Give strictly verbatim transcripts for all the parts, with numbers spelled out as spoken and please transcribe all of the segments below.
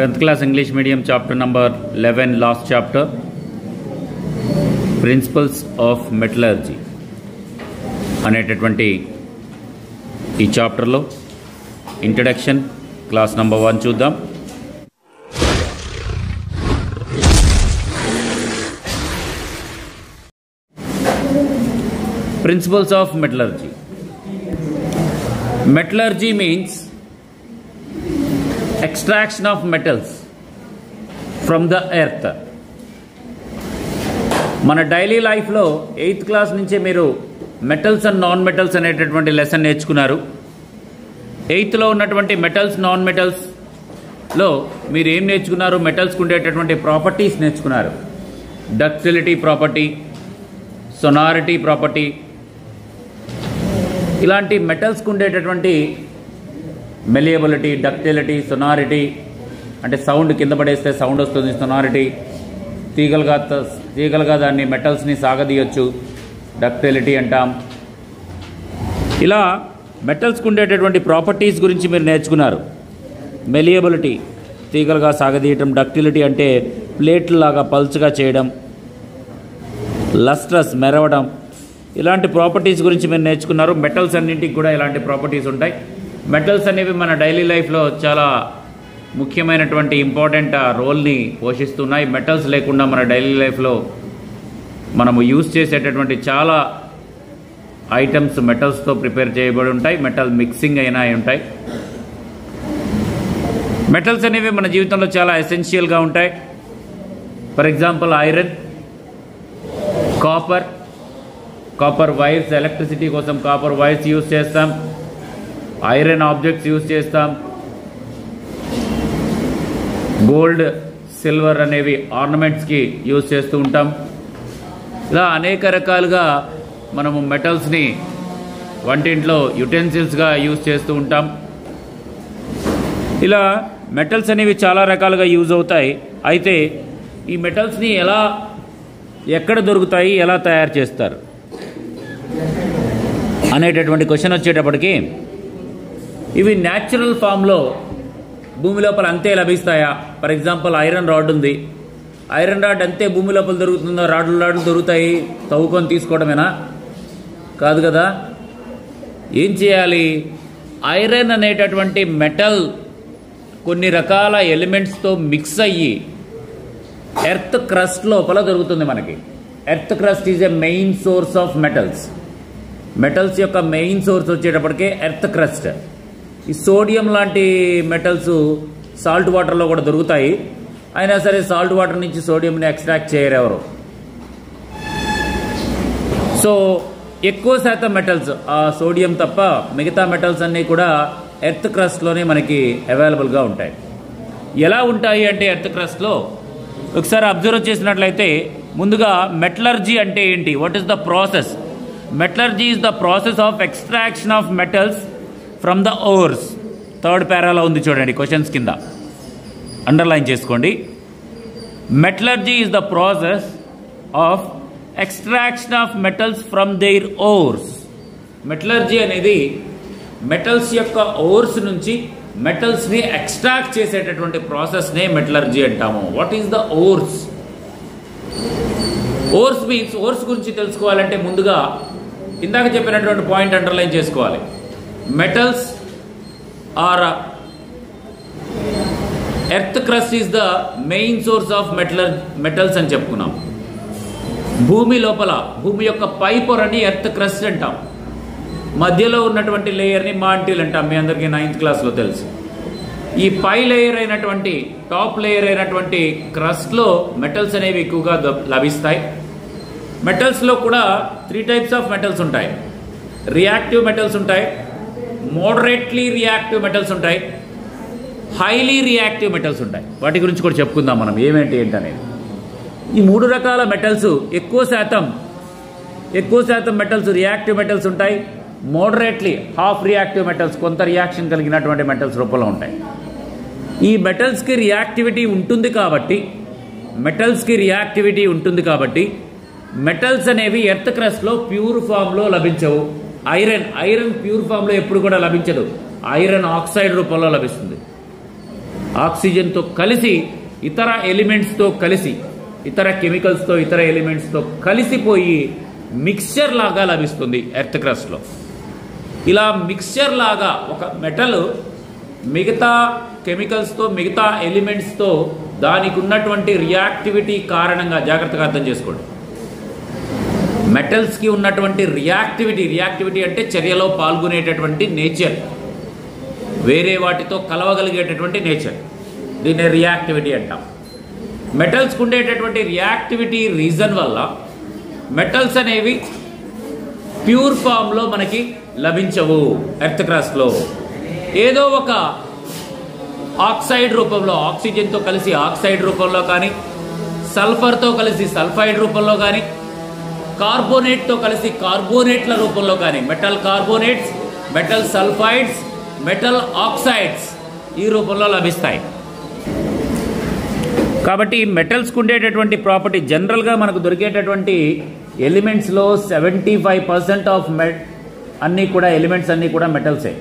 tenth class English medium chapter number eleven, last chapter, Principles of Metallurgy. అనేటటువంటి ఈ చాప్టర్లో introduction class number one చూద్దాం. Principles of Metallurgy. Metallurgy means extraction of metals from the earth. మన daily లైఫ్లో eighth class నుంచే మీరు metals and non metals అనేటటువంటి lesson నేర్చుకున్నారు. ఎయిత్లో ఉన్నటువంటి మెటల్స్ నాన్ మెటల్స్లో మీరు ఏం నేర్చుకున్నారు? మెటల్స్కి ఉండేటటువంటి ప్రాపర్టీస్ నేర్చుకున్నారు. డక్టిలిటీ ప్రాపర్టీ, సోనారిటీ ప్రాపర్టీ, ఇలాంటి మెటల్స్కి ఉండేటటువంటి మెలియబిలిటీ, డక్టిలిటీ, సోనారిటీ అంటే సౌండ్ కింద పడేస్తే సౌండ్ వస్తుంది, సోనారిటీ తీగలుగా తీగలుగా దాన్ని మెటల్స్ని సాగదీయొచ్చు, డక్టిలిటీ అంటాం. ఇలా మెటల్స్కు ఉండేటటువంటి ప్రాపర్టీస్ గురించి మీరు నేర్చుకున్నారు. మెలియబిలిటీ తీగలుగా సాగదీయటం, డక్టిలిటీ అంటే ప్లేట్లాగా పల్చగా చేయడం, లస్ట్రస్ మెరవడం, ఇలాంటి ప్రాపర్టీస్ గురించి మీరు నేర్చుకున్నారు. మెటల్స్ అన్నింటికి కూడా ఇలాంటి ప్రాపర్టీస్ ఉంటాయి. మెటల్స్ అనేవి మన డైలీ లైఫ్లో చాలా ముఖ్యమైనటువంటి ఇంపార్టెంట్ రోల్ని పోషిస్తున్నాయి. మెటల్స్ లేకుండా మన డైలీ లైఫ్లో మనము యూజ్ చేసేటటువంటి చాలా ఐటమ్స్ మెటల్స్తో ప్రిపేర్ చేయబడి ఉంటాయి. మెటల్ మిక్సింగ్ అయినా ఉంటాయి. మెటల్స్ అనేవి మన జీవితంలో చాలా ఎసెన్షియల్గా ఉంటాయి. For example iron, copper, copper wires, electricity కోసం కాపర్ వైర్స్ యూజ్ చేస్తాం, ఐరన్ ఆబ్జెక్ట్స్ యూజ్ చేస్తాం, గోల్డ్ సిల్వర్ అనేవి ఆర్నమెంట్స్కి యూజ్ చేస్తూ ఉంటాం. ఇలా అనేక రకాలుగా మనము మెటల్స్ని వంటింట్లో యుటెన్సిల్స్గా యూజ్ చేస్తూ ఉంటాం. ఇలా మెటల్స్ అనేవి చాలా రకాలుగా యూజ్ అవుతాయి. అయితే ఈ మెటల్స్ని ఎలా, ఎక్కడ దొరుకుతాయి, ఎలా తయారు చేస్తారు అనేటటువంటి క్వశ్చన్ వచ్చేటప్పటికి, ఇవి న్యాచురల్ ఫామ్లో భూమి లోపల అంతే లభిస్తాయా? ఫర్ ఎగ్జాంపుల్ ఐరన్ రాడ్ ఉంది. ఐరన్ రాడ్ అంతే భూమి లోపల దొరుకుతుందో? రాడ్లు రాడ్లు దొరుకుతాయి, తవ్వుకొని తీసుకోవడమేనా? కాదు కదా. ఏం చేయాలి? ఐరన్ అనేటటువంటి మెటల్ కొన్ని రకాల ఎలిమెంట్స్తో మిక్స్ అయ్యి ఎర్త్ క్రస్ట్ లోపల దొరుకుతుంది మనకి. Earth crust is a main source of metals. Metals యొక్క మెయిన్ సోర్స్ వచ్చేటప్పటికే ఎర్త్ క్రస్ట్. ఈ సోడియం లాంటి మెటల్స్ సాల్ట్ వాటర్లో కూడా దొరుకుతాయి. అయినా సరే సాల్ట్ వాటర్ నుంచి సోడియంని ఎక్స్ట్రాక్ట్ చేయరు ఎవరు. సో ఎక్కువ శాతం మెటల్స్ ఆ సోడియం తప్ప మిగతా మెటల్స్ అన్నీ కూడా ఎర్త్ క్రస్ట్లోనే మనకి అవైలబుల్గా ఉంటాయి. ఎలా ఉంటాయి అంటే ఎర్త్ క్రస్ట్లో ఒకసారి అబ్జర్వ్ చేసినట్లయితే, ముందుగా మెటలర్జీ అంటే ఏంటి, what is the process? Metallurgy is the process of extraction of metals from the ores. Third పేరాలో ఉంది చూడండి, క్వశ్చన్స్ కింద అండర్లైన్ చేసుకోండి. Metallurgy is the process of extraction of metals from their ores. Metallurgy అనేది metals యొక్క ores నుంచి మెటల్స్ని extract చేసేటటువంటి ప్రాసెస్నే మెటలర్జీ అంటాము. What is the ores? Ores means, ores గురించి తెలుసుకోవాలంటే ముందుగా ఇందాక చెప్పినటువంటి పాయింట్ అండర్లైన్ చేసుకోవాలి. Metals are earth crust is the main source of మెటలర్ మెటల్స్ అని చెప్పుకున్నాం. భూమి లోపల, భూమి యొక్క పై పొరని ఎర్త్ క్రస్ట్ అంటాం. మధ్యలో ఉన్నటువంటి లేయర్ని మాంటిల్ అంటాం. మీ అందరికీ నైన్త్ క్లాస్లో తెలుసు. ఈ పై లేయర్ అయినటువంటి, టాప్ లేయర్ అయినటువంటి క్రస్ట్లో మెటల్స్ అనేవి ఎక్కువగా లభిస్తాయి. మెటల్స్లో కూడా త్రీ టైప్స్ ఆఫ్ మెటల్స్ ఉంటాయి. రియాక్టివ్ మెటల్స్ ఉంటాయి, మోడరేట్లీ రియాక్టివ్ మెటల్స్ ఉంటాయి, హైలీ రియాక్టివ్ మెటల్స్ ఉంటాయి. వాటి గురించి కూడా చెప్పుకుందాం మనం, ఏమేంటి ఏంటనేది. ఈ మూడు రకాల మెటల్స్ ఎక్కువ శాతం ఎక్కువ శాతం మెటల్స్ రియాక్టివ్ మెటల్స్ ఉంటాయి. మోడరేట్లీ, హాఫ్ రియాక్టివ్ మెటల్స్, కొంత రియాక్షన్ కలిగినటువంటి మెటల్స్ రూపంలో ఉంటాయి. ఈ మెటల్స్కి రియాక్టివిటీ ఉంటుంది కాబట్టి మెటల్స్కి రియాక్టివిటీ ఉంటుంది కాబట్టి మెటల్స్ అనేవి ఎర్త్ క్రస్ట్లో ప్యూర్ ఫామ్లో లభించవు. ఐరన్ ఐరన్ ప్యూర్ ఫామ్లో ఎప్పుడు కూడా లభించదు. ఐరన్ ఆక్సైడ్ రూపంలో లభిస్తుంది. ఆక్సిజన్ తో కలిసి ఇతర ఎలిమెంట్స్ తో కలిసి ఇతర కెమికల్స్ తో ఇతర ఎలిమెంట్స్ తో కలిసిపోయి మిక్స్చర్ లాగా లభిస్తుంది ఎర్త్ క్రస్ట్ లో. ఇలా మిక్స్చర్ లాగా ఒక మెటల్ మిగతా కెమికల్స్ తో మిగతా ఎలిమెంట్స్ తో దానికి ఉన్నటువంటి రియాక్టివిటీ కారణంగా, జాగ్రత్తగా అర్థం చేసుకోండి, మెటల్స్కి ఉన్నటువంటి రియాక్టివిటీ, రియాక్టివిటీ అంటే చర్యలో పాల్గొనేటటువంటి నేచర్, వేరే వాటితో కలవగలిగేటటువంటి నేచర్, దీన్ని రియాక్టివిటీ అంటాం. మెటల్స్కి ఉండేటటువంటి రియాక్టివిటీ రీజన్ వల్ల మెటల్స్ అనేవి ప్యూర్ ఫామ్లో మనకి లభించవు ఎర్త్ క్రస్ట్లో. ఏదో ఒక ఆక్సైడ్ రూపంలో, ఆక్సిజన్తో కలిసి ఆక్సైడ్ రూపంలో కానీ, సల్ఫర్తో కలిసి సల్ఫైడ్ రూపంలో కానీ, కార్బోనేట్తో కలిసి కార్బోనేట్ల రూపంలో కానీ, metal carbonates, metal sulphides, metal oxides ఈ రూపంలో లభిస్తాయి. కాబట్టి మెటల్స్కు ఉండేటటువంటి ప్రాపర్టీ జనరల్గా మనకు దొరికేటటువంటి ఎలిమెంట్స్లో seventy five percent of met అన్నీ కూడా ఎలిమెంట్స్ అన్నీ కూడా మెటల్సే.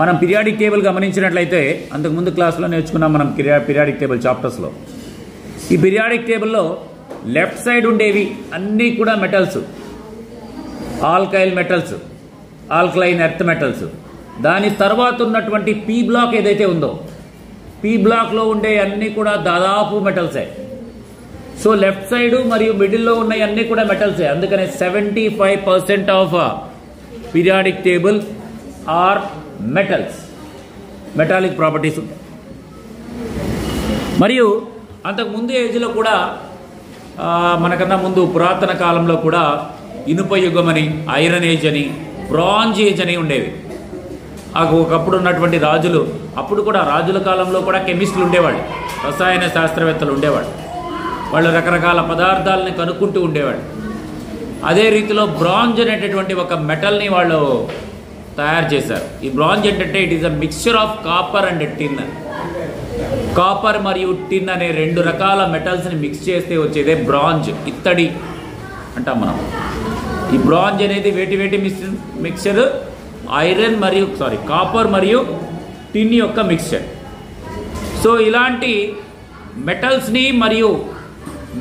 మనం పిరియాడిక్ టేబుల్ గమనించినట్లయితే, అంతకుముందు క్లాస్లో నేర్చుకున్నాం మనం పిరియాడిక్ టేబుల్ చాప్టర్స్లో. ఈ పిరియాడిక్ టేబుల్లో లెఫ్ట్ సైడ్ ఉండేవి అన్నీ కూడా metals, alkali metals, alkaline earth metals. దాని తర్వాత ఉన్నటువంటి పీ బ్లాక్ ఏదైతే ఉందో, పీ బ్లాక్లో ఉండే అన్నీ కూడా దాదాపు మెటల్సే. సో లెఫ్ట్ సైడ్ మరియు మిడిల్లో ఉన్న అన్నీ కూడా మెటల్సే. అందుకనే seventy five percent of periodic table are metals, metallic properties ఉంటాయి. మరియు అంతకు ముందు ఏజ్లో కూడా, మనకన్నా ముందు పురాతన కాలంలో కూడా ఇనుప యుగం అని, ఐరన్ ఏజ్ అని, బ్రాంజ్ ఏజ్ అని ఉండేవి. ఒకప్పుడు ఉన్నటువంటి రాజులు, అప్పుడు కూడా రాజుల కాలంలో కూడా కెమిస్టులు ఉండేవాళ్ళు, రసాయన శాస్త్రవేత్తలు ఉండేవాళ్ళు, వాళ్ళు రకరకాల పదార్థాలని కనుక్కుంటూ ఉండేవాళ్ళు. అదే రీతిలో బ్రాంజ్ అనేటటువంటి ఒక మెటల్ని వాళ్ళు తయారు చేశారు. ఈ బ్రాంజ్ ఏంటంటే, it is a mixture of copper and tin. Copper మరియు టిన్ అనే రెండు రకాల మెటల్స్ని మిక్స్ చేస్తే వచ్చేదే బ్రాంజ్, ఇత్తడి అంటాం మనం. ఈ బ్రాంజ్ అనేది వేటి వేటి మిక్స్ మిక్స్చర్ ఐరన్ మరియు సారీ కాపర్ మరియు టిన్ యొక్క మిక్స్చర్. సో ఇలాంటి మెటల్స్ని మరియు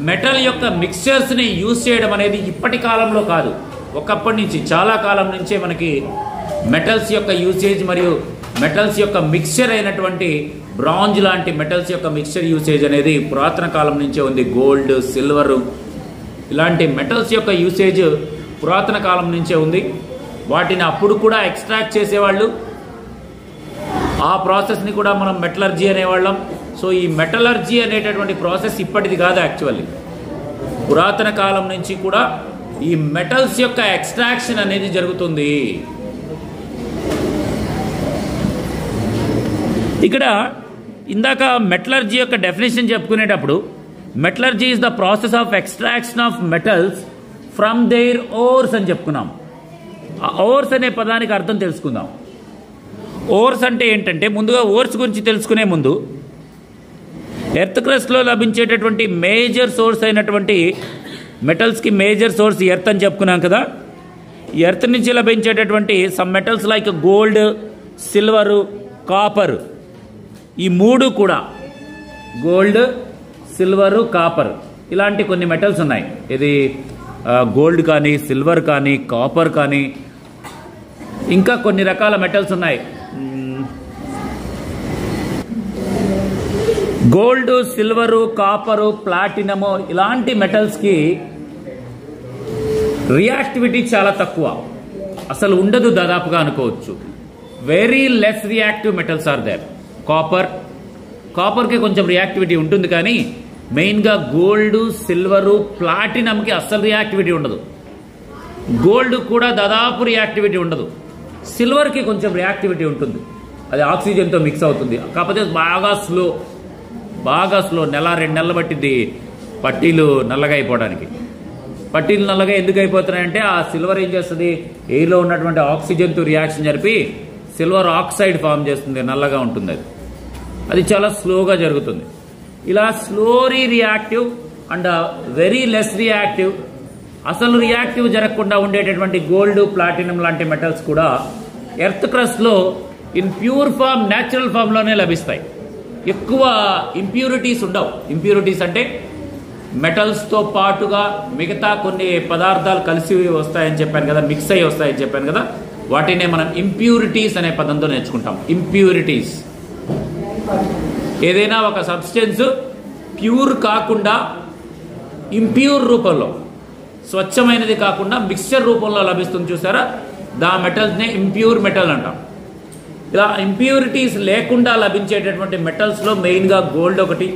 మెటల్ యొక్క మిక్స్చర్స్ని యూజ్ చేయడం అనేది ఇప్పటి కాలంలో కాదు, ఒకప్పటి నుంచి, చాలా కాలం నుంచే మనకి మెటల్స్ యొక్క యూసేజ్ మరియు మెటల్స్ యొక్క మిక్స్చర్ అయినటువంటి బ్రాంజ్ లాంటి మెటల్స్ యొక్క మిక్స్చర్ యూసేజ్ అనేది పురాతన కాలం నుంచే ఉంది. గోల్డ్, సిల్వర్ ఇలాంటి మెటల్స్ యొక్క యూసేజ్ పురాతన కాలం నుంచే ఉంది. వాటిని అప్పుడు కూడా ఎక్స్ట్రాక్ట్ చేసేవాళ్ళు, ఆ ప్రాసెస్ని కూడా మనం మెటలర్జీ అనేవాళ్ళం. సో ఈ మెటలర్జీ అనేటటువంటి ప్రాసెస్ ఇప్పటిది కాదు, యాక్చువల్లీ పురాతన కాలం నుంచి కూడా ఈ మెటల్స్ యొక్క ఎక్స్ట్రాక్షన్ అనేది జరుగుతుంది. ఇక్కడ ఇందాక మెటలర్జీ యొక్క డెఫినేషన్ చెప్పుకునేటప్పుడు, metallurgy is the process of extraction of metals from their ores అని చెప్పుకున్నాం. ఆ ఓర్స్ అనే పదానికి అర్థం తెలుసుకుందాం. ఓర్స్ అంటే ఏంటంటే, ముందుగా ఓర్స్ గురించి తెలుసుకునే ముందు ఎర్త్ క్రస్ట్లో లభించేటటువంటి మేజర్ సోర్స్ అయినటువంటి మెటల్స్కి మేజర్ సోర్స్ ఎర్త్ అని చెప్పుకున్నాం కదా. ఈ ఎర్త్ నుంచి లభించేటటువంటి some metals like gold, silver, copper, ఈ మూడు కూడా, గోల్డ్, సిల్వరు, కాపర్ ఇలాంటి కొన్ని మెటల్స్ ఉన్నాయి. ఇది గోల్డ్ కానీ, సిల్వర్ కానీ, కాపర్ కానీ, ఇంకా కొన్ని రకాల మెటల్స్ ఉన్నాయి. గోల్డ్, సిల్వరు, కాపరు, ప్లాటినము ఇలాంటి మెటల్స్కి రియాక్టివిటీ చాలా తక్కువ, అసలు ఉండదు దాదాపుగా అనుకోవచ్చు. Very less reactive metals are there. Copper, కాపర్కే కొంచెం రియాక్టివిటీ ఉంటుంది, కానీ మెయిన్గా గోల్డ్, సిల్వరు, ప్లాటినంకి అస్సలు రియాక్టివిటీ ఉండదు. గోల్డ్ కూడా దాదాపు రియాక్టివిటీ ఉండదు. సిల్వర్కి కొంచెం రియాక్టివిటీ ఉంటుంది, అది ఆక్సిజన్తో మిక్స్ అవుతుంది, కాకపోతే బాగా స్లో, బాగా స్లో నెల రెండు నెలలు పట్టింది పట్టీలు నల్లగా అయిపోవడానికి. పట్టీలు నల్లగా ఎందుకు అయిపోతున్నాయంటే, ఆ సిల్వర్ ఏం చేస్తుంది, ఎయిర్లో ఉన్నటువంటి ఆక్సిజన్తో రియాక్షన్ జరిపి సిల్వర్ ఆక్సైడ్ ఫామ్ చేస్తుంది, నల్లగా ఉంటుంది అది. అది చాలా స్లోగా జరుగుతుంది. ఇలా slowly reactive and very less reactive, అసలు రియాక్టివ్ జరగకుండా ఉండేటటువంటి గోల్డ్, ప్లాటినం లాంటి మెటల్స్ కూడా ఎర్త్ క్రస్ట్లో ఇన్ ప్యూర్ ఫామ్, న్యాచురల్ ఫామ్లోనే లభిస్తాయి. ఎక్కువ ఇంప్యూరిటీస్ ఉండవు. ఇంప్యూరిటీస్ అంటే మెటల్స్తో పాటుగా మిగతా కొన్ని పదార్థాలు కలిసి వస్తాయని చెప్పాను కదా, మిక్స్ అయ్యి వస్తాయని చెప్పాను కదా, వాటినే మనం ఇంప్యూరిటీస్ అనే పదంతో నేర్చుకుంటాం. ఇంప్యూరిటీస్ ఏదైనా ఒక సబ్స్టెన్స్ ప్యూర్ కాకుండా ఇంప్యూర్ రూపంలో, స్వచ్ఛమైనది కాకుండా మిక్స్చర్ రూపంలో లభిస్తుంది చూసారా, దా మెటల్స్నే ఇంప్యూర్ మెటల్ అంటాం. ఇలా ఇంప్యూరిటీస్ లేకుండా లభించేటటువంటి మెటల్స్లో మెయిన్గా గోల్డ్ ఒకటి,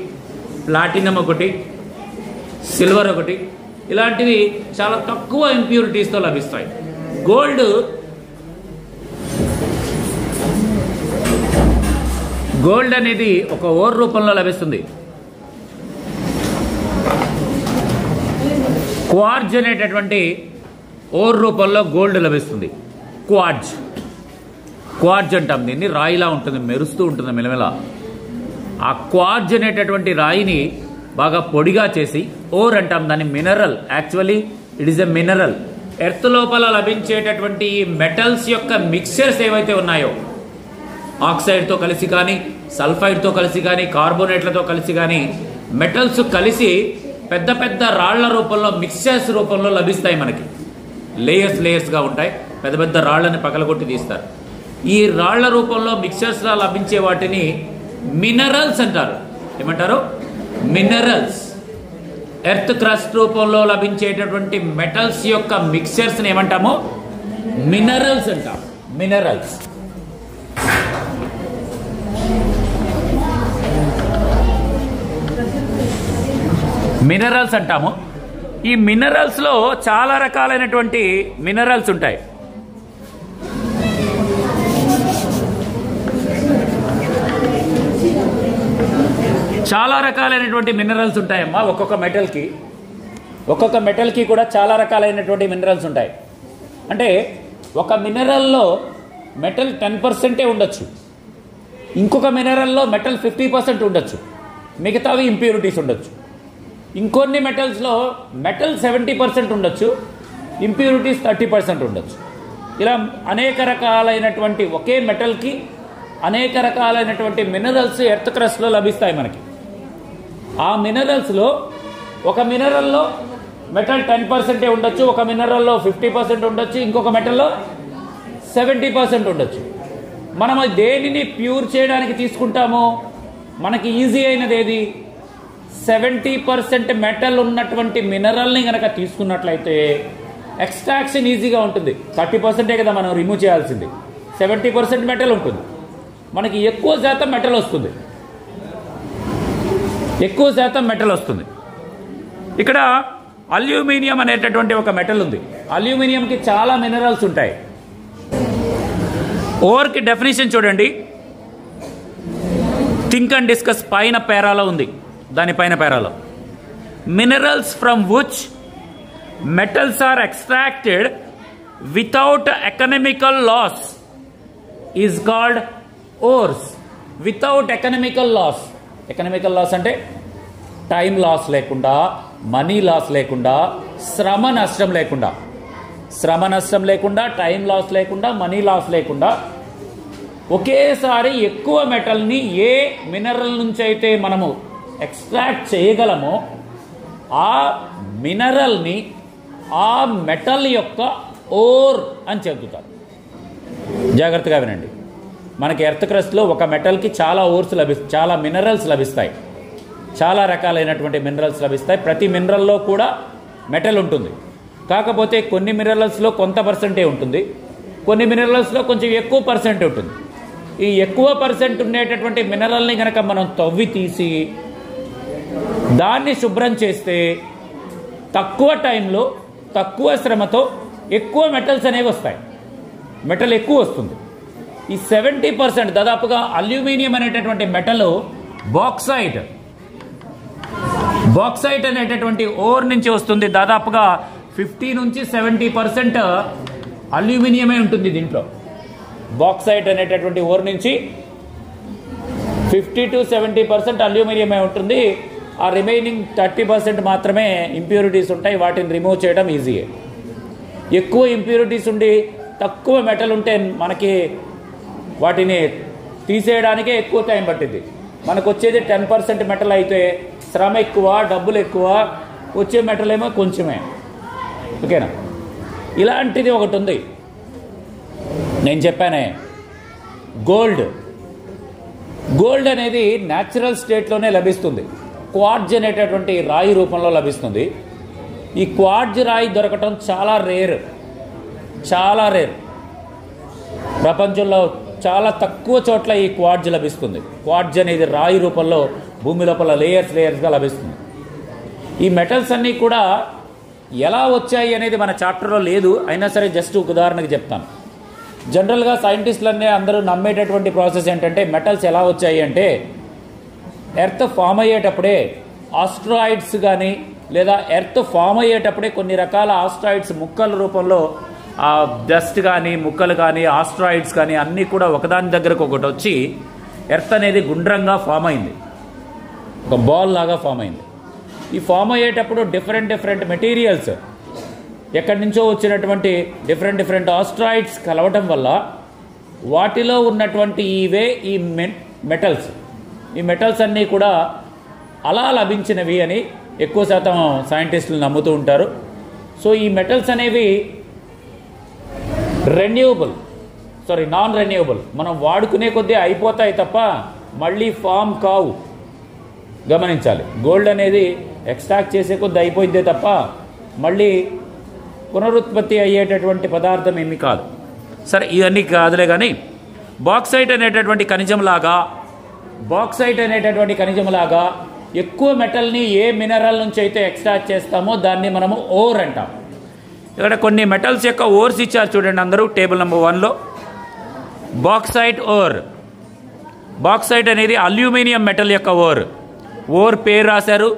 ప్లాటినం ఒకటి, సిల్వర్ ఒకటి, ఇలాంటివి చాలా తక్కువ ఇంప్యూరిటీస్తో లభిస్తాయి. గోల్డ్ గోల్డ్ అనేది ఒక ఓర్ రూపంలో లభిస్తుంది. క్వార్జ్ అనేటటువంటి ఓర్ రూపంలో గోల్డ్ లభిస్తుంది. క్వార్జ్ క్వార్జ్ అంటాం దీన్ని. రాయిలా ఉంటుంది, మెరుస్తూ ఉంటుంది మెలమెల. ఆ క్వార్జ్ అనేటటువంటి రాయిని బాగా పొడిగా చేసి ఓర్ అంటాం దాన్ని. Mineral, actually it is a mineral. Earth లోపల లభించేటటువంటి మెటల్స్ యొక్క మిక్స్చర్స్ ఏవైతే ఉన్నాయో, ఆక్సైడ్తో కలిసి కానీ, సల్ఫైడ్తో కలిసి కానీ, కార్బోనేట్లతో కలిసి కానీ, మెటల్స్ కలిసి పెద్ద పెద్ద రాళ్ల రూపంలో, మిక్స్చర్స్ రూపంలో లభిస్తాయి మనకి. లేయర్స్ లేయర్స్గా ఉంటాయి, పెద్ద పెద్ద రాళ్లని పగలగొట్టి తీస్తారు. ఈ రాళ్ల రూపంలో మిక్స్చర్స్లా లభించే వాటిని మినరల్స్ అంటారు. ఏమంటారు? మినరల్స్. ఎర్త్ క్రస్ట్ రూపంలో లభించేటటువంటి మెటల్స్ యొక్క మిక్స్చర్స్ని ఏమంటామో మినరల్స్ అంటాం. మినరల్స్. మినరల్స్ అంటాము. ఈ మినరల్స్లో చాలా రకాలైనటువంటి మినరల్స్ ఉంటాయి. చాలా రకాలైనటువంటి మినరల్స్ ఉంటాయమ్మా. ఒక్కొక్క మెటల్కి ఒక్కొక్క మెటల్కి కూడా చాలా రకాలైనటువంటి మినరల్స్ ఉంటాయి. అంటే ఒక మినరల్లో మెటల్ టెన్ పర్సెంటే ఉండొచ్చు, ఇంకొక మినరల్లో మెటల్ ఫిఫ్టీ పర్సెంట్ ఉండొచ్చు, మిగతావి ఇంప్యూరిటీస్ ఉండొచ్చు. ఇంకొన్ని మెటల్స్లో మెటల్ సెవెంటీ పర్సెంట్ ఉండొచ్చు, ఇంప్యూరిటీస్ థర్టీ పర్సెంట్ ఉండొచ్చు. ఇలా అనేక రకాలైనటువంటి ఒకే మెటల్కి అనేక రకాలైనటువంటి మినరల్స్ ఎర్త్ క్రస్ట్లో లభిస్తాయి మనకి. ఆ మినరల్స్లో ఒక మినరల్లో మెటల్ టెన్ పర్సెంటే ఉండొచ్చు, ఒక మినరల్లో ఫిఫ్టీ పర్సెంట్ ఉండొచ్చు, ఇంకొక మెటల్లో సెవెంటీ పర్సెంట్ ఉండొచ్చు. మనం దేనిని ప్యూర్ చేయడానికి తీసుకుంటామో మనకి ఈజీ అయినది ఏది? సెవెంటీ పర్సెంట్ మెటల్ ఉన్నటువంటి మినరల్ని కనుక తీసుకున్నట్లయితే ఎక్స్ట్రాక్షన్ ఈజీగా ఉంటుంది. థర్టీ పర్సెంటే కదా మనం రిమూవ్ చేయాల్సింది, సెవెంటీ పర్సెంట్ మెటల్ ఉంటుంది మనకి. ఎక్కువ శాతం మెటల్ వస్తుంది ఎక్కువ శాతం మెటల్ వస్తుంది ఇక్కడ అల్యూమినియం అనేటటువంటి ఒక మెటల్ ఉంది. అల్యూమినియంకి చాలా మినరల్స్ ఉంటాయి. ఓర్కి డెఫినేషన్ చూడండి, థింక్ అండ్ డిస్కస్ పైన పేరాలో ఉంది. దానిపైన పేరాలో minerals from which metals are extracted without economical loss is called ores. Without economical loss. Economical loss అంటే టైం లాస్ లేకుండా, మనీ లాస్ లేకుండా, శ్రమ నష్టం లేకుండా శ్రమ నష్టం లేకుండా టైం లాస్ లేకుండా, మనీ లాస్ లేకుండా ఒకేసారి ఎక్కువ మెటల్ని ఏ మినరల్ నుంచి అయితే మనము ఎక్స్ట్రాక్ట్ చేయగలమో ఆ మినరల్ని ఆ మెటల్ యొక్క ఓర్ అని చెబుతారు. జాగ్రత్తగా వినండి. మనకి ఎర్త్ క్రస్ట్లో ఒక మెటల్కి చాలా ఓర్స్ లభి చాలా మినరల్స్ లభిస్తాయి, చాలా రకాలైనటువంటి మినరల్స్ లభిస్తాయి. ప్రతి మినరల్లో కూడా మెటల్ ఉంటుంది. కాకపోతే కొన్ని మినరల్స్లో కొంత పర్సెంటే ఉంటుంది, కొన్ని మినరల్స్లో కొంచెం ఎక్కువ పర్సెంట్ ఉంటుంది. ఈ ఎక్కువ పర్సెంట్ ఉండేటటువంటి మినరల్ని కనుక మనం తవ్వి తీసి దాన్ని శుభ్రం చేస్తే తక్కువ టైంలో, తక్కువ శ్రమతో ఎక్కువ మెటల్స్ అనేవి వస్తాయి. మెటల్ ఎక్కువ వస్తుంది. ఈ సెవెంటీ పర్సెంట్ దాదాపుగా అల్యూమినియం అనేటటువంటి మెటల్ బాక్సైట్ బాక్సైట్ అనేటటువంటి ఓర్ నుంచి వస్తుంది. దాదాపుగా ఫిఫ్టీ నుంచి సెవెంటీ పర్సెంట్ అల్యూమినియమే ఉంటుంది దీంట్లో. బాక్సైట్ అనేటటువంటి ఓర్ నుంచి ఫిఫ్టీ టు సెవెంటీ పర్సెంట్ అల్యూమినియమే ఉంటుంది. ఆ రిమైనింగ్ థర్టీ పర్సెంట్ మాత్రమే ఇంప్యూరిటీస్ ఉంటాయి. వాటిని రిమూవ్ చేయడం ఈజీయే. ఎక్కువ ఇంప్యూరిటీస్ ఉండి తక్కువ మెటల్ ఉంటే మనకి వాటిని తీసేయడానికే ఎక్కువ టైం పట్టింది. మనకు వచ్చేది టెన్ పర్సెంట్ మెటల్ అయితే శ్రమ ఎక్కువ, డబ్బులు ఎక్కువ, వచ్చే మెటల్ ఏమో కొంచెమే. ఓకేనా? ఇలాంటిది ఒకటి ఉంది, నేను చెప్పానే గోల్డ్. గోల్డ్ అనేది న్యాచురల్ స్టేట్లోనే లభిస్తుంది, క్వార్జ్ అనేటటువంటి రాయి రూపంలో లభిస్తుంది. ఈ క్వార్జ్ రాయి దొరకటం చాలా రేర్, చాలా రేర్. ప్రపంచంలో చాలా తక్కువ చోట్ల ఈ క్వార్జ్ లభిస్తుంది. క్వార్జ్ అనేది రాయి రూపంలో భూమి లోపల లేయర్స్ లేయర్స్గా లభిస్తుంది. ఈ మెటల్స్ అన్నీ కూడా ఎలా వచ్చాయి అనేది మన చాప్టర్లో లేదు, అయినా సరే జస్ట్ ఒక ఉదాహరణకు చెప్తాను. జనరల్గా సైంటిస్టులన్నీ అందరూ నమ్మేటటువంటి ప్రాసెస్ ఏంటంటే, మెటల్స్ ఎలా వచ్చాయి అంటే ఎర్త్ ఫామ్ అయ్యేటప్పుడే ఆస్ట్రాయిడ్స్ కానీ, లేదా ఎర్త్ ఫామ్ అయ్యేటప్పుడే కొన్ని రకాల ఆస్ట్రాయిడ్స్ ముక్కల రూపంలో ఆ డస్ట్ కానీ, ముక్కలు కానీ, ఆస్ట్రాయిడ్స్ కానీ అన్నీ కూడా ఒకదాని దగ్గరకు ఒకటి వచ్చి ఎర్త్ అనేది గుండ్రంగా ఫామ్ అయింది, ఒక బాల్ లాగా ఫామ్ అయింది. ఈ ఫామ్ అయ్యేటప్పుడు డిఫరెంట్ డిఫరెంట్ మెటీరియల్స్ ఎక్కడి నుంచో వచ్చినటువంటి డిఫరెంట్ డిఫరెంట్ ఆస్ట్రాయిడ్స్ కలవటం వల్ల వాటిలో ఉన్నటువంటి ఇవే ఈ మెటల్స్. ఈ మెటల్స్ అన్నీ కూడా అలా లభించినవి అని ఎక్కువ శాతం సైంటిస్టులు నమ్ముతూ ఉంటారు. సో ఈ మెటల్స్ అనేవి రెన్యూవబుల్ సారీ నాన్ రెన్యూవబుల్, మనం వాడుకునే కొద్దీ అయిపోతాయి తప్ప మళ్ళీ ఫామ్ కావు. గమనించాలి, గోల్డ్ అనేది ఎక్స్ట్రాక్ట్ చేసే కొద్ది అయిపోయిద్దే తప్ప మళ్ళీ పునరుత్పత్తి అయ్యేటటువంటి పదార్థం ఏమీ కాదు. సరే, ఇవన్నీ కాదులే, కానీ బాక్సైట్ అనేటటువంటి ఖనిజంలాగా బాక్సైట్ అనేటటువంటి ఖనిజంలాగా ఎక్కువ మెటల్ని ఏ మినరల్ నుంచి అయితే ఎక్స్ట్రాక్ట్ చేస్తామో దాన్ని మనము ఓర్ అంటాం. ఇక్కడ కొన్ని మెటల్స్ యొక్క ఓర్స్ ఇచ్చారు చూడండి అందరూ, టేబుల్ నెంబర్ వన్లో బాక్సైట్ ఓర్. బాక్సైట్ అనేది అల్యూమినియం మెటల్ యొక్క ఓర్. ఓర్ పేరు రాశారు,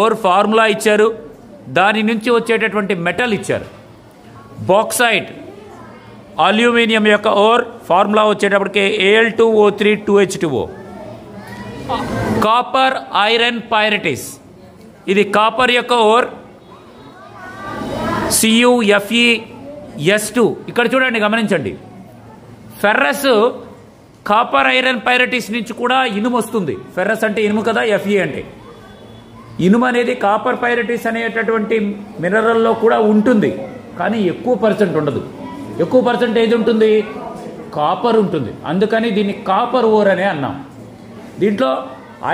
ఓర్ ఫార్ములా ఇచ్చారు, దాని నుంచి వచ్చేటటువంటి మెటల్ ఇచ్చారు. బాక్సైట్ అల్యూమినియం యొక్క ఓర్ ఫార్ములా వచ్చేటప్పటికి A L two O three two H two O. Copper iron pyrites, ఇది కాపర్ యొక్క ఓర్ సియుఎఫ్ఈఎస్ టూ. ఇక్కడ చూడండి, గమనించండి, ఫెర్రస్ కాపర్ ఐరన్ పైరిటిస్ నుంచి కూడా ఇనుము వస్తుంది. ఫెర్రస్ అంటే ఇనుము కదా, ఎఫ్ఈ అంటే ఇనుము అనేది కాపర్ పైరిటిస్ అనేటటువంటి మినరల్లో కూడా ఉంటుంది, కానీ ఎక్కువ పర్సెంట్ ఉండదు. ఎక్కువ పర్సెంట్ ఏది ఉంటుంది? కాపర్ ఉంటుంది. అందుకని దీన్ని కాపర్ ఓర్ అనే అన్నాం. దీంట్లో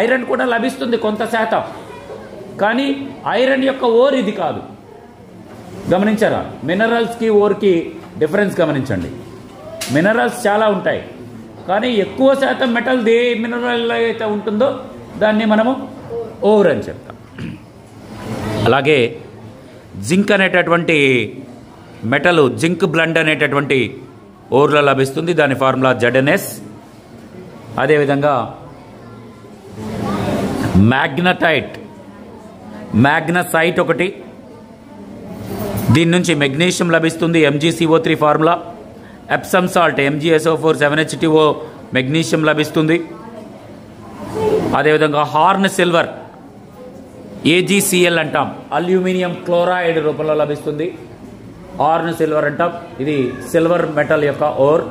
ఐరన్ కూడా లభిస్తుంది కొంత శాతం, కానీ ఐరన్ యొక్క ఓర్ ఇది కాదు. గమనించారా? మినరల్స్కి ఓర్కి డిఫరెన్స్ గమనించండి. మినరల్స్ చాలా ఉంటాయి, కానీ ఎక్కువ శాతం మెటల్ ఏ మినరల్ అయితే ఉంటుందో దాన్ని మనము ఓర్ అని చెప్తాం. అలాగే జింక్ అనేటటువంటి మెటల్, జింక్ బ్లండ్ అనేటటువంటి ఓర్లో లభిస్తుంది, దాని ఫార్ములా జెడ్ఎన్ఎస్. అదేవిధంగా మ్యాగ్నటైట్, మ్యాగ్నసైట్ ఒకటి, దీని నుంచి మెగ్నీషియం లభిస్తుంది, MgCO three formula. Epsom salt MgSO four seven హెచ్టీఓ magnesium లభిస్తుంది. అదేవిధంగా హార్న్ సిల్వర్ ఏజీసీఎల్ అంటాం, అల్యూమినియం క్లోరైడ్ రూపంలో లభిస్తుంది, హార్న్ సిల్వర్ అంటాం. ఇది సిల్వర్ మెటల్ యొక్క ఓర్,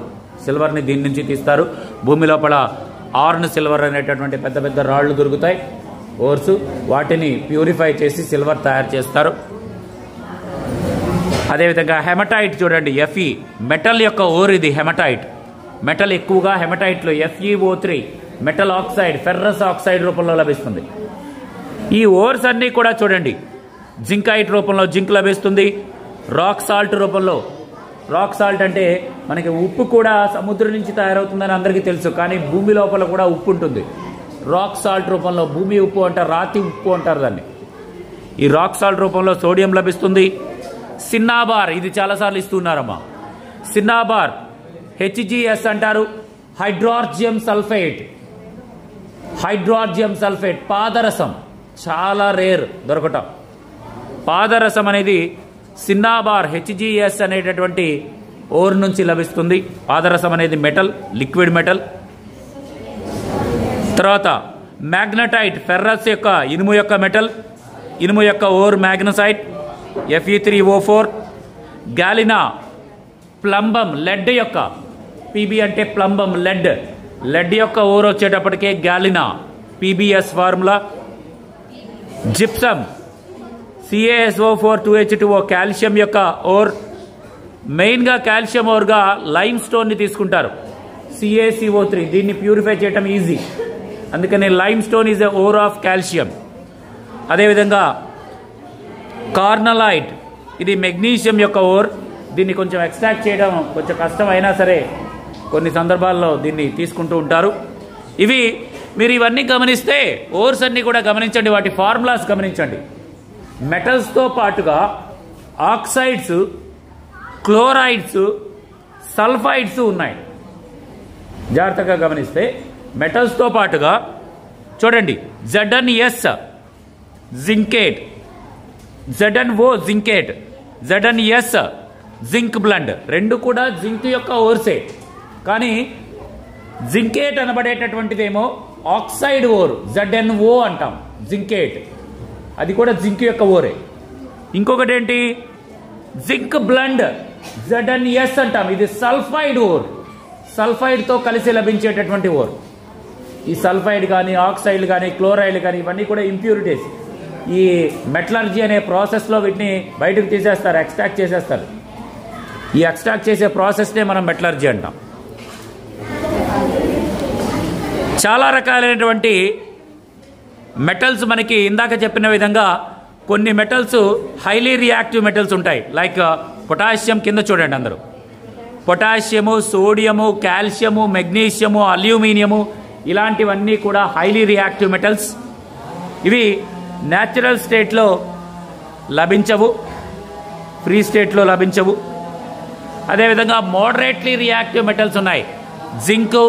సిల్వర్ని దీని నుంచి తీస్తారు. భూమి లోపల హార్న్ సిల్వర్ అనేటటువంటి పెద్ద పెద్ద రాళ్ళు దొరుకుతాయి, ఓర్స్, వాటిని ప్యూరిఫై చేసి సిల్వర్ తయారు చేస్తారు. అదేవిధంగా హెమటైట్ చూడండి, ఎఫ్ఈ మెటల్ యొక్క ఓర్ ఇది. హెమటైట్ మెటల్ ఎక్కువగా హెమటైట్లో FEO three metal oxide, ferrous oxide రూపంలో లభిస్తుంది. ఈ ఓర్స్ అన్నీ కూడా చూడండి, జింకైట్ రూపంలో జింక్ లభిస్తుంది, రాక్ సాల్ట్ రూపంలో. రాక్ సాల్ట్ అంటే మనకి ఉప్పు కూడా సముద్రం నుంచి తయారవుతుందని అందరికీ తెలుసు, కానీ భూమి లోపల కూడా ఉప్పు ఉంటుంది. రాక్ సాల్ట్ రూపంలో, భూమి ఉప్పు అంటారు, రాతి ఉప్పు అంటారు దాన్ని. ఈ రాక్ సాల్ట్ రూపంలో సోడియం లభిస్తుంది. సిన్నాబార్, ఇది చాలాసార్లు ఇస్తున్నారమ్మా, సిన్నాబార్ హెచ్జిఎస్ అంటారు, హైడ్రార్జియం సల్ఫేట్. హైడ్రార్జియం సల్ఫేట్ పాదరసం, చాలా రేర్ దొరకటం. పాదరసం అనేది సిన్నాబార్ హెచ్జిఎస్ అనేటటువంటి ఓర్ నుంచి లభిస్తుంది. పాదరసం అనేది మెటల్, లిక్విడ్ మెటల్. తర్వాత మ్యాగ్నటైట్, ఫెర్రస్ యొక్క ఇనుము యొక్క మెటల్, ఇనుము యొక్క ore magnesite FE three O four. Galena plumbum, lead యొక్క, పీబీ అంటే ప్లంబం లెడ్, లెడ్ యొక్క ఓర్ వచ్చేటప్పటికే galena P B S formula. Gypsum C A S O four two H two O calcium యొక్క or, మెయిన్గా calcium ఓర్గా lime స్టోన్ని తీసుకుంటారు. C A C O three దీన్ని ప్యూరిఫై చేయడం ఈజీ, అందుకని lime stone is a ore of calcium. అదేవిధంగా carnallite, ఇది మెగ్నీషియం యొక్క ఓర్, దీన్ని కొంచెం ఎక్స్ట్రాక్ట్ చేయడం కొంచెం కష్టం అయినా సరే కొన్ని సందర్భాల్లో దీన్ని తీసుకుంటూ ఉంటారు. ఇవి మీరు ఇవన్నీ గమనిస్తే ఓర్స్ అన్నీ కూడా గమనించండి, వాటి ఫార్ములాస్ గమనించండి. మెటల్స్తో పాటుగా ఆక్సైడ్స్, క్లోరైడ్స్, సల్ఫైడ్స్ ఉన్నాయి. జాగ్రత్తగా గమనిస్తే మెటల్స్తో పాటుగా చూడండి, ZnS zincate, ZnO zincate, ZnS zinc blende, రెండు కూడా జింక్ యొక్క ఓర్సే. కానీ జింకేట్ అనబడేటటువంటిదేమో ఆక్సైడ్ ఓర్, జెడ్ఎన్ఓ అంటాం జింకేట్, అది కూడా జింక్ యొక్క ఓరే. ఇంకొకటి ఏంటి, జింక్ బ్లండ్ జెడ్ఎన్ఎస్ అంటాం, ఇది సల్ఫైడ్ ఓర్, సల్ఫైడ్తో కలిసి లభించేటటువంటి ఓర్. ఈ సల్ఫైడ్ కానీ ఆక్సైడ్లు కానీ క్లోరైడ్లు కానీ ఇవన్నీ కూడా ఇంప్యూరిటీస్. ఈ మెటలర్జీ అనే ప్రాసెస్లో వీటిని బయటకు తీసేస్తారు, ఎక్స్ట్రాక్ట్ చేసేస్తారు. ఈ ఎక్స్ట్రాక్ట్ చేసే ప్రాసెస్నే మనం మెటలర్జీ అంటాం. చాలా రకాలైనటువంటి మెటల్స్ మనకి ఇందాక చెప్పిన విధంగా కొన్ని మెటల్స్ హైలీ రియాక్టివ్ మెటల్స్ ఉంటాయి. లైక్ పొటాషియం కింద చూడండి అందరూ, potassium, sodium, calcium, magnesium, aluminium, ఇలాంటివన్నీ కూడా హైలీ రియాక్టివ్ మెటల్స్. ఇవి న్యాచురల్ స్టేట్లో లభించవు, ఫ్రీ స్టేట్లో లభించవు. అదేవిధంగా మోడరేట్లీ రియాక్టివ్ మెటల్స్ ఉన్నాయి, జింకు,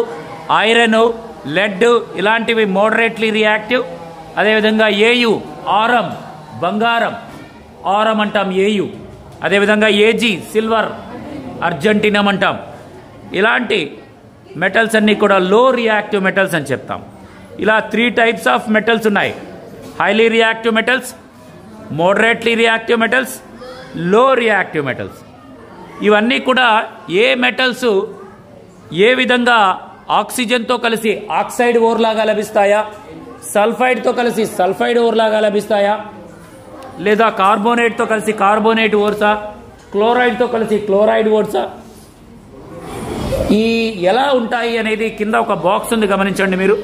ఐరను, లెడ్, ఇలాంటివి మోడరేట్లీ రియాక్టివ్. అదేవిధంగా ఏయు, ఆరం, బంగారం, ఆరం అంటాం ఏయు. అదేవిధంగా ఏజీ, సిల్వర్, అర్జెంటీనం అంటాం. ఇలాంటి మెటల్స్ అన్నీ కూడా లో రియాక్టివ్ మెటల్స్ అని చెప్తాం. ఇలా త్రీ టైప్స్ ఆఫ్ మెటల్స్ ఉన్నాయి, highly reactive metals, moderately reactive metals, low reactive metals. ఇవన్నీ కూడా ఏ మెటల్స్ ఏ విధంగా ఆక్సిజన్తో కలిసి ఆక్సైడ్ ఓర్ లాగా లభిస్తాయా, సల్ఫైడ్తో కలిసి సల్ఫైడ్ ఓర్ లాగా లభిస్తాయా, లేదా కార్బోనేట్తో కలిసి కార్బోనేట్ ఓర్సా, క్లోరైడ్తో కలిసి క్లోరైడ్ ఓర్సా, ఈ ఎలా ఉంటాయి అనేది కింద ఒక బాక్స్ ఉంది గమనించండి. మీరు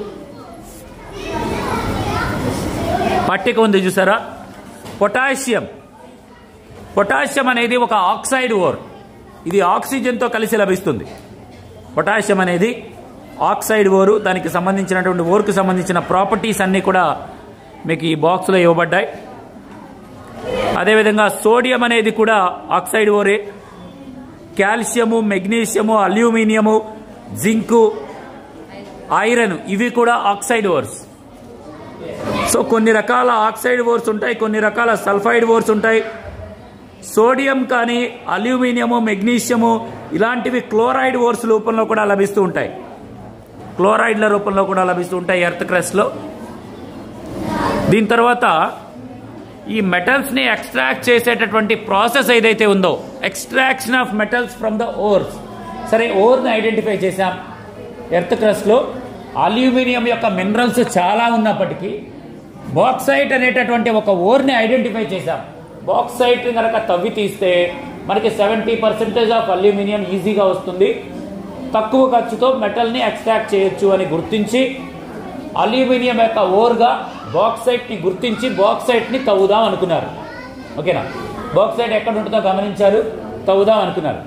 పట్టిక ఉంది చూసారా. పొటాషియం, పొటాషియం అనేది ఒక ఆక్సైడ్ ఓర్, ఇది ఆక్సిజన్తో కలిసి లభిస్తుంది. పొటాషియం అనేది ఆక్సైడ్ ఓరు, దానికి సంబంధించినటువంటి ఓర్కు సంబంధించిన ప్రాపర్టీస్ అన్నీ కూడా మీకు ఈ బాక్స్లో ఇవ్వబడ్డాయి. అదేవిధంగా సోడియం అనేది కూడా ఆక్సైడ్ ఓరే. Calcium, magnesium, aluminium, zinc, iron, ఇవి కూడా ఆక్సైడ్ ఓర్స్. సో కొన్ని రకాల ఆక్సైడ్ ఓర్స్ ఉంటాయి, కొన్ని రకాల సల్ఫైడ్ ఓర్స్ ఉంటాయి. సోడియం కానీ అల్యూమినియము, మెగ్నీషియము ఇలాంటివి క్లోరైడ్ ఓర్స్ రూపంలో కూడా లభిస్తూ ఉంటాయి, క్లోరైడ్ల రూపంలో కూడా లభిస్తూ ఉంటాయి ఎర్త్ క్రస్ట్లో. దీని తర్వాత ఈ మెటల్స్ని ఎక్స్ట్రాక్ట్ చేసేటటువంటి ప్రాసెస్ ఏదైతే ఉందో, extraction of metals from the ores. సరే, ఓర్ని ఐడెంటిఫై చేశాం. ఎర్త్ క్రస్ట్లో అల్యూమినియం యొక్క మినరల్స్ చాలా ఉన్నప్పటికీ బాక్సైట్ అనేటటువంటి ఒక ఓర్ని ఐడెంటిఫై చేశాం. బాక్సైట్ కనుక తవ్వి తీస్తే మనకి సెవెంటీ పర్సెంటేజ్ ఆఫ్ అల్యూమినియం ఈజీగా వస్తుంది, తక్కువ ఖర్చుతో మెటల్ని ఎక్స్ట్రాక్ట్ చేయొచ్చు అని గుర్తించి అల్యూమినియం యొక్క ఓర్గా బాక్సైట్ని గుర్తించి బాక్సైట్ని తవ్వుదాం అనుకున్నారు. ఓకేనా, బాక్సైట్ ఎక్కడ ఉంటుందో గమనించారు, తవ్వుదాం అనుకున్నారు.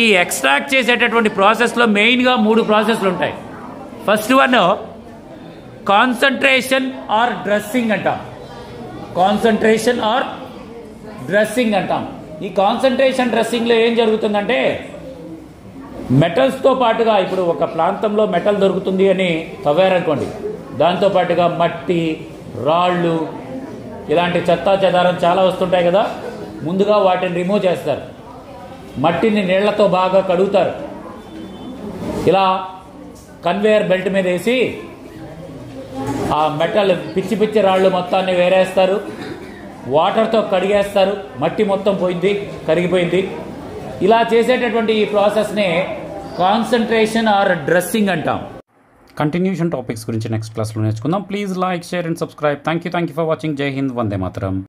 ఈ ఎక్స్ట్రాక్ట్ చేసేటటువంటి ప్రాసెస్లో మెయిన్గా మూడు ప్రాసెస్లు ఉంటాయి. First one concentration or dressing అంటాం, కాన్సంట్రేషన్ ఆర్ డ్రెస్సింగ్ అంటాం. ఈ కాన్సంట్రేషన్ డ్రెస్సింగ్లో ఏం జరుగుతుందంటే మెటల్స్తో పాటుగా ఇప్పుడు ఒక ప్రాంతంలో మెటల్ దొరుకుతుంది అని తవ్వారనుకోండి, దాంతోపాటుగా మట్టి, రాళ్ళు ఇలాంటి చెత్తా చెదారం చాలా వస్తుంటాయి కదా, ముందుగా వాటిని రిమూవ్ చేస్తారు. మట్టిని నీళ్లతో బాగా కడుగుతారు, ఇలా కన్వేయర్ బెల్ట్ మీద వేసి ఆ మెటల్ పిచ్చి పిచ్చి రాళ్ళు మొత్తాన్ని వేరేస్తారు, వాటర్తో కడిగేస్తారు, మట్టి మొత్తం పోయింది, కరిగిపోయింది. ఇలా చేసేటటువంటి ఈ ప్రాసెస్నే కాన్సంట్రేషన్ ఆర్ డ్రెస్సింగ్ అంటాం. కంటిన్యూషన్ టాపిక్స్ గురించి నెక్స్ట్ క్లాస్లో నేర్చుకుందాం. Please like, share and subscribe. Thank you thank you for watching. జై హింద్, వందే మాతరం.